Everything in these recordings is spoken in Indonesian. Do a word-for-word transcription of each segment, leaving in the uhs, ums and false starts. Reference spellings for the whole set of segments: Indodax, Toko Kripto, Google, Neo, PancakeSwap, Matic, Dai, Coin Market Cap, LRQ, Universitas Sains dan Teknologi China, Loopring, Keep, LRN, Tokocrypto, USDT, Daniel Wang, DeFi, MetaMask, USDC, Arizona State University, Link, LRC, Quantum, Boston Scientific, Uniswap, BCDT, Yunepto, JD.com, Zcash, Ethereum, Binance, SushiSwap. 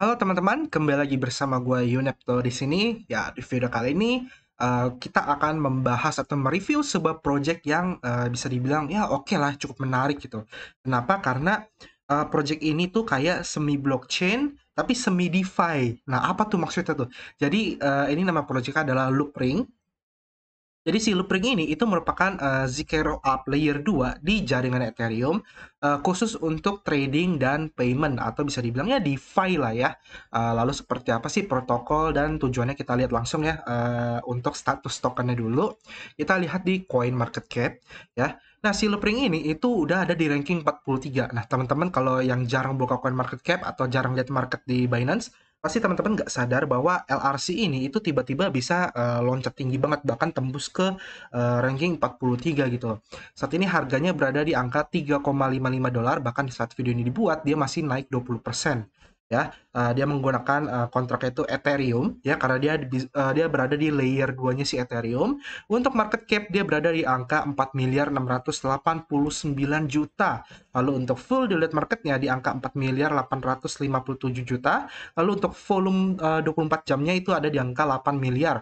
Halo teman-teman, kembali lagi bersama gue Yunepto di sini. Ya, di video kali ini uh, kita akan membahas atau mereview sebuah project yang uh, bisa dibilang ya oke okay lah, cukup menarik gitu. Kenapa? Karena uh, project ini tuh kayak semi blockchain tapi semi DeFi. Nah, apa tuh maksudnya tuh? Jadi uh, ini nama project adalah Loopring. Jadi si Loopring ini itu merupakan uh, Zcash App Layer dua di jaringan Ethereum, uh, khusus untuk trading dan payment atau bisa dibilangnya DeFi lah ya. Uh, lalu seperti apa sih protokol dan tujuannya kita lihat langsung ya. Uh, untuk status tokennya dulu kita lihat di Coin Market Cap ya. Nah, si Loopring ini itu udah ada di ranking empat puluh tiga. Nah, teman-teman kalau yang jarang buka Coin Market Cap atau jarang lihat market di Binance, pasti teman-teman nggak sadar bahwa L R C ini itu tiba-tiba bisa uh, loncat tinggi banget, bahkan tembus ke uh, ranking empat puluh tiga gitu. Saat ini harganya berada di angka tiga koma lima lima dolar, bahkan saat video ini dibuat dia masih naik dua puluh persen. Ya, uh, dia menggunakan uh, kontraknya itu Ethereum ya, karena dia uh, dia berada di layer dua-nya si Ethereum. Untuk market cap dia berada di angka empat miliar enam ratus delapan puluh sembilan juta. Lalu untuk full diluted marketnya di angka empat miliar delapan ratus lima puluh tujuh juta. Lalu untuk volume uh, dua puluh empat jamnya itu ada di angka delapan miliar.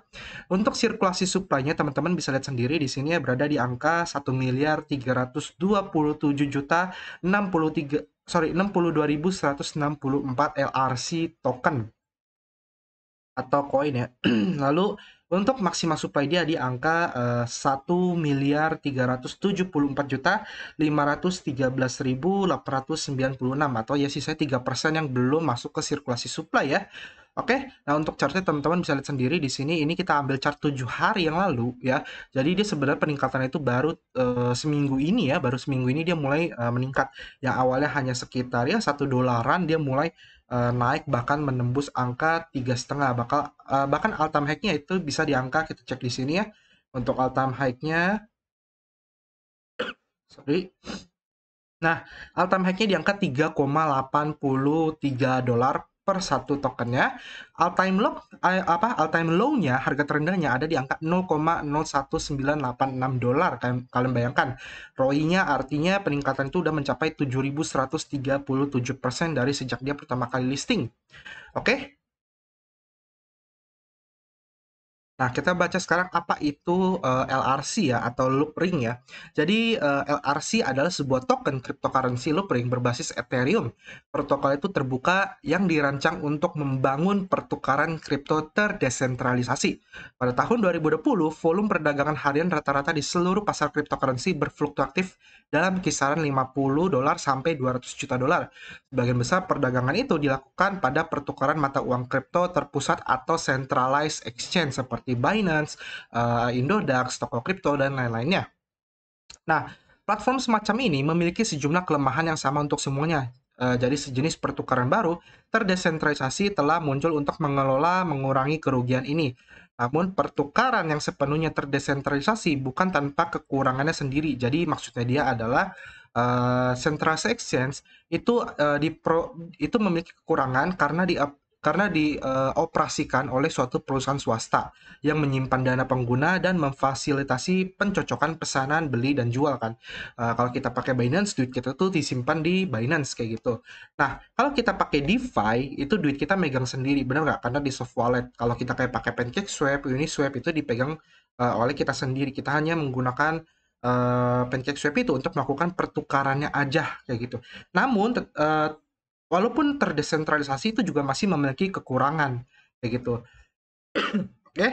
Untuk sirkulasi supply-nya teman-teman bisa lihat sendiri di sini ya, berada di angka satu miliar tiga ratus dua puluh tujuh juta enam puluh tiga Sorry, enam puluh dua ribu seratus enam puluh empat L R C token atau koin ya. Lalu untuk maksimal supply dia di angka uh, satu miliar tiga ratus tujuh puluh empat juta lima ratus tiga belas ribu delapan ratus sembilan puluh enam atau ya sisa tiga persen yang belum masuk ke sirkulasi supply ya. Oke, okay? Nah untuk chartnya teman-teman bisa lihat sendiri di sini. Ini kita ambil chart tujuh hari yang lalu ya. Jadi dia sebenarnya peningkatannya itu baru uh, seminggu ini ya. Baru seminggu ini dia mulai uh, meningkat. Yang awalnya hanya sekitar ya satu dolaran, dia mulai uh, naik bahkan menembus angka tiga koma lima. Bakal, uh, bahkan all-time high-nya itu bisa di angka, kita cek di sini ya. Untuk all-time high-nya. Sorry. Nah, all-time high-nya di angka tiga koma delapan tiga dolar per satu tokennya. All time low apa all time low-nya, harga terendahnya ada di angka nol koma nol satu sembilan delapan enam dolar. Kalian bayangkan, R O I-nya artinya peningkatan itu udah mencapai tujuh ribu seratus tiga puluh tujuh persen dari sejak dia pertama kali listing. Oke. Okay? Nah, kita baca sekarang apa itu uh, L R C ya, atau Loopring ya. Jadi uh, L R C adalah sebuah token cryptocurrency Loopring berbasis Ethereum. Protokol itu terbuka yang dirancang untuk membangun pertukaran kripto terdesentralisasi. Pada tahun dua ribu dua puluh, volume perdagangan harian rata-rata di seluruh pasar cryptocurrency berfluktuatif dalam kisaran lima puluh dolar sampai dua ratus juta dolar. Sebagian besar perdagangan itu dilakukan pada pertukaran mata uang kripto terpusat atau centralized exchange seperti di Binance, uh, Indodax, Tokocrypto, dan lain-lainnya. Nah, platform semacam ini memiliki sejumlah kelemahan yang sama untuk semuanya. Uh, jadi sejenis pertukaran baru terdesentralisasi telah muncul untuk mengelola mengurangi kerugian ini. Namun pertukaran yang sepenuhnya terdesentralisasi bukan tanpa kekurangannya sendiri. Jadi maksudnya dia adalah uh, centralized exchange itu uh, di pro, itu memiliki kekurangan karena di karena dioperasikan uh, oleh suatu perusahaan swasta yang menyimpan dana pengguna dan memfasilitasi pencocokan pesanan beli dan jual kan. Uh, kalau kita pakai Binance, duit kita tuh disimpan di Binance kayak gitu. Nah, kalau kita pakai DeFi, itu duit kita megang sendiri, benar nggak? Karena di soft wallet. Kalau kita kayak pakai PancakeSwap, Uniswap itu dipegang uh, oleh kita sendiri. Kita hanya menggunakan uh, PancakeSwap itu untuk melakukan pertukarannya aja kayak gitu. Namun uh, walaupun terdesentralisasi itu juga masih memiliki kekurangan kayak gitu. Oke. Okay.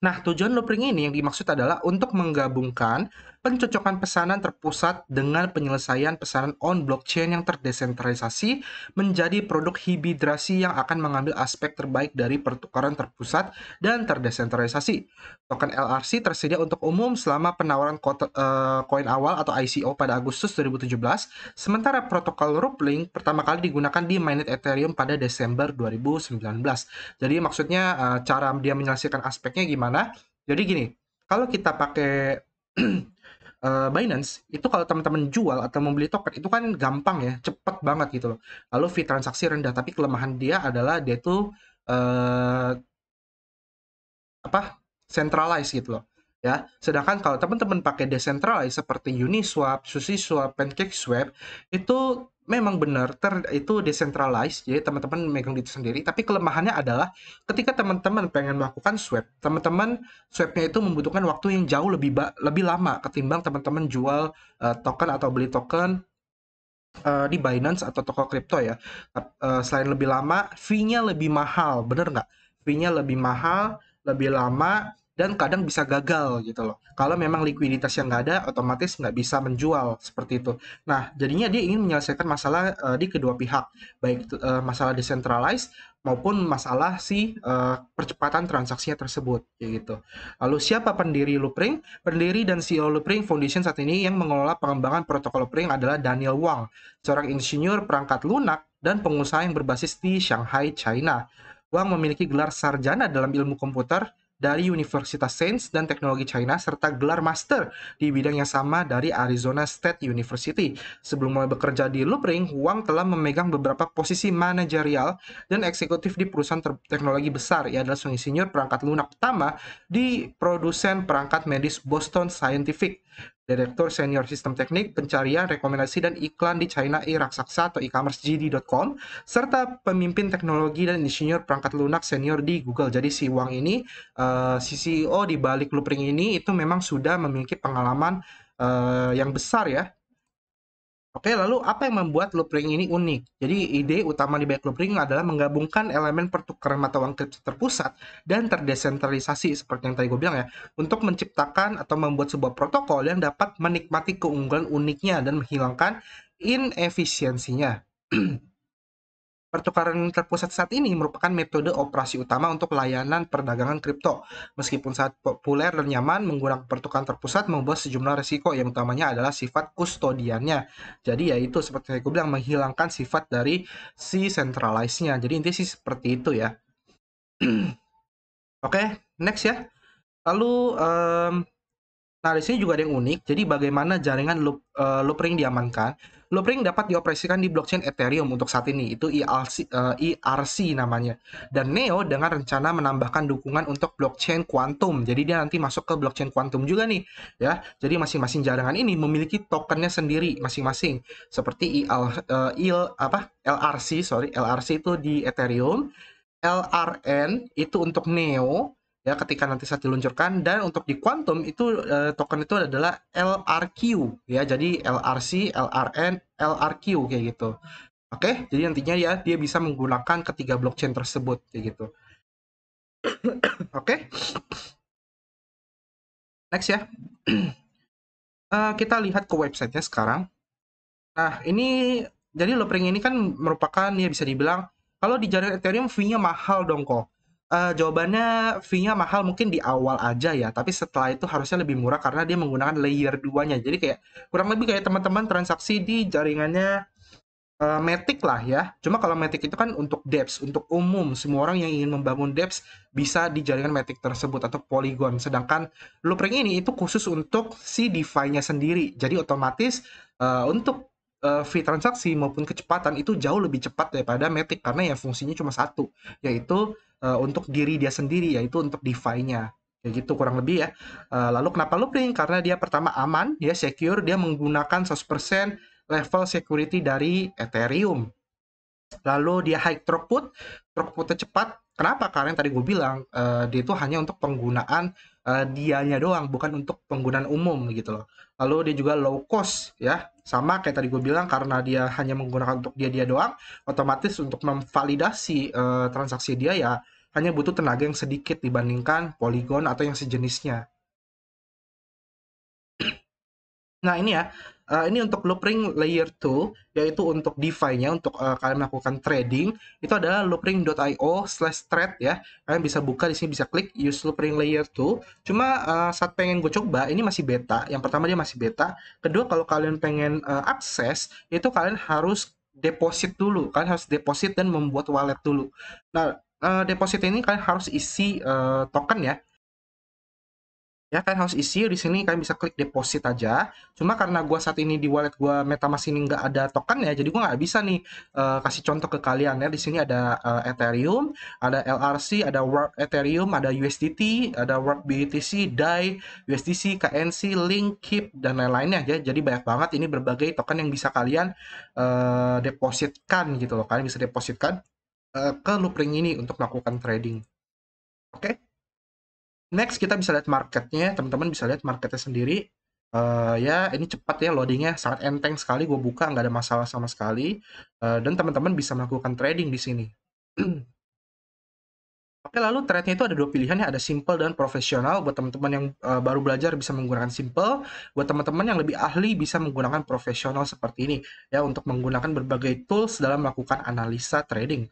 Nah, tujuan Loopring ini yang dimaksud adalah untuk menggabungkan pencocokan pesanan terpusat dengan penyelesaian pesanan on blockchain yang terdesentralisasi menjadi produk hibridrasi yang akan mengambil aspek terbaik dari pertukaran terpusat dan terdesentralisasi. Token L R C tersedia untuk umum selama penawaran koin awal atau I C O pada Agustus dua ribu tujuh belas, sementara protokol Loopring pertama kali digunakan di mainnet Ethereum pada Desember dua ribu sembilan belas. Jadi maksudnya cara dia menyelesaikan aspeknya gimana? Nah, jadi gini, kalau kita pakai uh, Binance, itu kalau teman-teman jual atau membeli token itu kan gampang ya, cepet banget gitu loh. Lalu fee transaksi rendah, tapi kelemahan dia adalah dia itu uh, apa centralized gitu loh. ya. Sedangkan kalau teman-teman pakai decentralized seperti Uniswap, SushiSwap, PancakeSwap, itu memang benar ter itu decentralized, jadi teman-teman megang itu sendiri. Tapi kelemahannya adalah ketika teman-teman pengen melakukan swap, teman-teman swapnya itu membutuhkan waktu yang jauh lebih lebih lama ketimbang teman-teman jual uh, token atau beli token uh, di Binance atau Toko Kripto ya. Uh, selain lebih lama, fee-nya lebih mahal, bener nggak? Fee-nya lebih mahal, lebih lama, dan kadang bisa gagal gitu loh. Kalau memang likuiditas yang nggak ada, otomatis nggak bisa menjual seperti itu. Nah, jadinya dia ingin menyelesaikan masalah uh, di kedua pihak, baik uh, masalah decentralized maupun masalah si uh, percepatan transaksinya tersebut, gitu. Lalu siapa pendiri Loopring? Pendiri dan C E O Loopring Foundation saat ini yang mengelola pengembangan protokol Loopring adalah Daniel Wang, seorang insinyur perangkat lunak dan pengusaha yang berbasis di Shanghai, China. Wang memiliki gelar sarjana dalam ilmu komputer dari Universitas Sains dan Teknologi China, serta gelar master di bidang yang sama dari Arizona State University. Sebelum mulai bekerja di Loopring, Wang telah memegang beberapa posisi manajerial dan eksekutif di perusahaan teknologi besar. Ia adalah seorang insinyur perangkat lunak pertama di produsen perangkat medis Boston Scientific, Direktur Senior Sistem Teknik, Pencarian, Rekomendasi, dan Iklan di China E Raksasa atau e-commerce J D dot com, serta pemimpin teknologi dan insinyur perangkat lunak senior di Google. Jadi si Wang ini, uh, si C E O di balik Loopring ini, itu memang sudah memiliki pengalaman uh, yang besar ya. Oke, lalu apa yang membuat Loopring ini unik? Jadi ide utama di balik Loopring adalah menggabungkan elemen pertukaran mata uang kripto terpusat dan terdesentralisasi seperti yang tadi gue bilang ya, untuk menciptakan atau membuat sebuah protokol yang dapat menikmati keunggulan uniknya dan menghilangkan inefisiensinya. Pertukaran terpusat saat ini merupakan metode operasi utama untuk layanan perdagangan kripto. Meskipun sangat populer dan nyaman, menggunakan pertukaran terpusat membuat sejumlah risiko yang utamanya adalah sifat kustodiannya. Jadi ya itu seperti yang aku bilang, menghilangkan sifat dari si centralize-nya. Jadi intinya sih seperti itu ya. Oke, okay, next ya. Lalu um, nah di sini juga ada yang unik. Jadi bagaimana jaringan loop, uh, Loopring diamankan? Loopring dapat dioperasikan di blockchain Ethereum untuk saat ini, itu E R C namanya. Dan Neo dengan rencana menambahkan dukungan untuk blockchain Quantum. Jadi dia nanti masuk ke blockchain Quantum juga nih, ya. Jadi masing-masing jaringan ini memiliki tokennya sendiri masing-masing. Seperti E L, uh, E L, apa? L R C, sorry, L R C itu di Ethereum, L R N itu untuk Neo, ya ketika nanti saat diluncurkan, dan untuk di Quantum itu eh, token itu adalah L R Q ya, jadi L R C, L R N, L R Q kayak gitu. Oke, jadi nantinya ya dia bisa menggunakan ketiga blockchain tersebut kayak gitu. Oke, next ya. uh, kita lihat ke websitenya sekarang. Nah ini jadi Loopring ini kan merupakan ya bisa dibilang kalau di jaringan Ethereum fee-nya mahal dong kok. Uh, jawabannya fee-nya mahal mungkin di awal aja ya, tapi setelah itu harusnya lebih murah karena dia menggunakan layer dua-nya. Jadi kayak kurang lebih kayak teman-teman transaksi di jaringannya uh, Matic lah ya. Cuma kalau Matic itu kan untuk dApps, untuk umum, semua orang yang ingin membangun dApps bisa di jaringan Matic tersebut atau Polygon. Sedangkan Loopring ini itu khusus untuk si DeFi-nya sendiri. Jadi otomatis uh, untuk fee transaksi maupun kecepatan itu jauh lebih cepat daripada Matic karena ya fungsinya cuma satu, yaitu uh, untuk diri dia sendiri, yaitu untuk DeFi-nya kayak gitu kurang lebih ya. Uh, lalu kenapa Loopring? Karena dia pertama aman, dia secure, dia menggunakan seratus persen level security dari Ethereum. Lalu dia high throughput, throughputnya cepat. Kenapa? Karena yang tadi gue bilang uh, dia itu hanya untuk penggunaan uh, dianya doang, bukan untuk penggunaan umum gitu loh. Lalu dia juga low cost ya. Sama kayak tadi gue bilang, karena dia hanya menggunakan untuk dia-dia doang, otomatis untuk memvalidasi uh, transaksi dia ya hanya butuh tenaga yang sedikit dibandingkan Polygon atau yang sejenisnya. Nah ini ya, uh, ini untuk Loopring Layer dua, yaitu untuk DeFi-nya, untuk uh, kalian melakukan trading, itu adalah loopring dot i o slash trade ya. Kalian bisa buka di sini, bisa klik use Loopring Layer dua. Cuma uh, saat pengen gue coba, ini masih beta. Yang pertama dia masih beta. Kedua kalau kalian pengen uh, akses, itu kalian harus deposit dulu. Kalian harus deposit dan membuat wallet dulu. Nah, uh, deposit ini kalian harus isi uh, token ya. Ya, Penthouse isi di sini kalian bisa klik deposit aja. Cuma karena gua saat ini di wallet gua MetaMask ini nggak ada token ya, jadi gua nggak bisa nih uh, kasih contoh ke kalian ya. Di sini ada uh, Ethereum, ada L R C, ada Warp Ethereum, ada U S D T, ada Warp B U T C, Dai, U S D C, K N C, Link, Keep dan lain-lainnya ya. Jadi banyak banget ini berbagai token yang bisa kalian uh, depositkan gitu loh. Kalian bisa depositkan uh, ke Loopring ini untuk melakukan trading. Oke. Okay? Next, kita bisa lihat marketnya, teman-teman bisa lihat marketnya sendiri. Uh, ya, ini cepat ya loadingnya, sangat enteng sekali. Gue buka, nggak ada masalah sama sekali. Uh, dan teman-teman bisa melakukan trading di sini. Oke, lalu trade-nya itu ada dua pilihan ya, ada simple dan profesional. Buat teman-teman yang uh, baru belajar bisa menggunakan simple. Buat teman-teman yang lebih ahli bisa menggunakan profesional seperti ini. Ya, untuk menggunakan berbagai tools dalam melakukan analisa trading.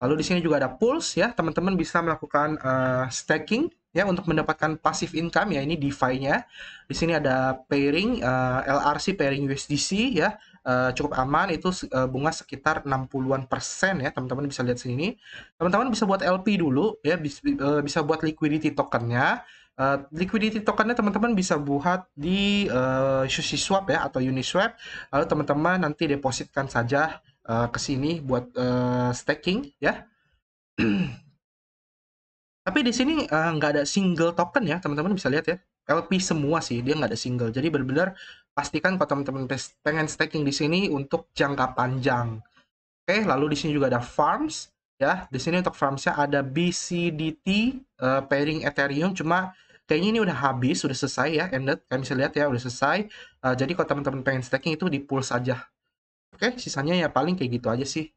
Lalu di sini juga ada pools ya, teman-teman bisa melakukan uh, staking. Ya, untuk mendapatkan passive income ya, ini DeFi-nya. Di sini ada pairing uh, L R C pairing U S D C ya, uh, cukup aman itu uh, bunga sekitar enam puluhan persen ya, teman-teman bisa lihat sini. Teman-teman bisa buat L P dulu ya, bis, uh, bisa buat liquidity tokennya. Uh, liquidity tokennya teman-teman bisa buat di uh, SushiSwap ya atau Uniswap. Lalu teman-teman nanti depositkan saja uh, ke sini buat uh, staking ya. Tapi di sini nggak uh, ada single token ya, teman-teman bisa lihat ya. L P semua sih, dia nggak ada single. Jadi benar-benar pastikan kalau teman-teman pengen staking di sini untuk jangka panjang. Oke, lalu di sini juga ada farms ya. Di sini untuk farmsnya ada B C D T uh, pairing Ethereum. Cuma kayaknya ini udah habis, sudah selesai ya. Ended, kalian bisa lihat ya, udah selesai. Uh, jadi kalau teman-teman pengen staking itu di pool saja. Oke, sisanya ya paling kayak gitu aja sih.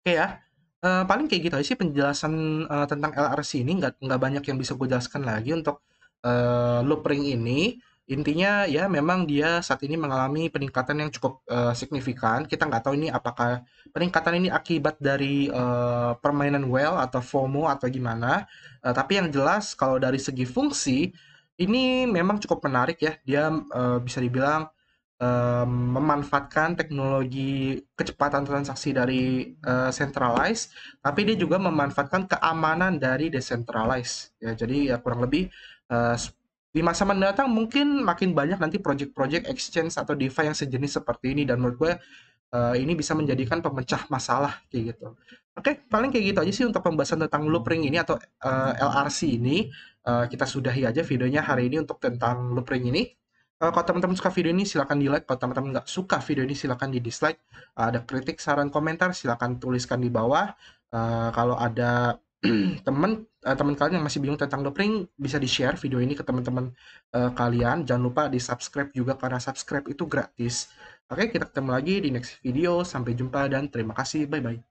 Oke ya. Uh, paling kayak gitu aja sih penjelasan uh, tentang L R C ini, nggak nggak banyak yang bisa gue jelaskan lagi untuk uh, Loopring ini. Intinya ya memang dia saat ini mengalami peningkatan yang cukup uh, signifikan. Kita nggak tahu ini apakah peningkatan ini akibat dari uh, permainan whale atau FOMO atau gimana. Uh, tapi yang jelas kalau dari segi fungsi ini memang cukup menarik ya. Dia uh, bisa dibilang memanfaatkan teknologi kecepatan transaksi dari uh, centralized, tapi dia juga memanfaatkan keamanan dari decentralized. Ya, jadi ya kurang lebih uh, di masa mendatang mungkin makin banyak nanti project-project exchange atau DeFi yang sejenis seperti ini, dan menurut gue uh, ini bisa menjadikan pemecah masalah kayak gitu. Oke, paling kayak gitu aja sih untuk pembahasan tentang Loopring ini atau uh, L R C ini. Uh, kita sudahi aja videonya hari ini untuk tentang Loopring ini. Kalau teman-teman suka video ini silahkan di like, kalau teman-teman nggak suka video ini silahkan di dislike. Ada kritik, saran, komentar silahkan tuliskan di bawah. Uh, kalau ada teman uh, teman kalian yang masih bingung tentang Loopring bisa di share video ini ke teman-teman uh, kalian. Jangan lupa di subscribe juga karena subscribe itu gratis. Oke, kita ketemu lagi di next video. Sampai jumpa dan terima kasih. Bye bye.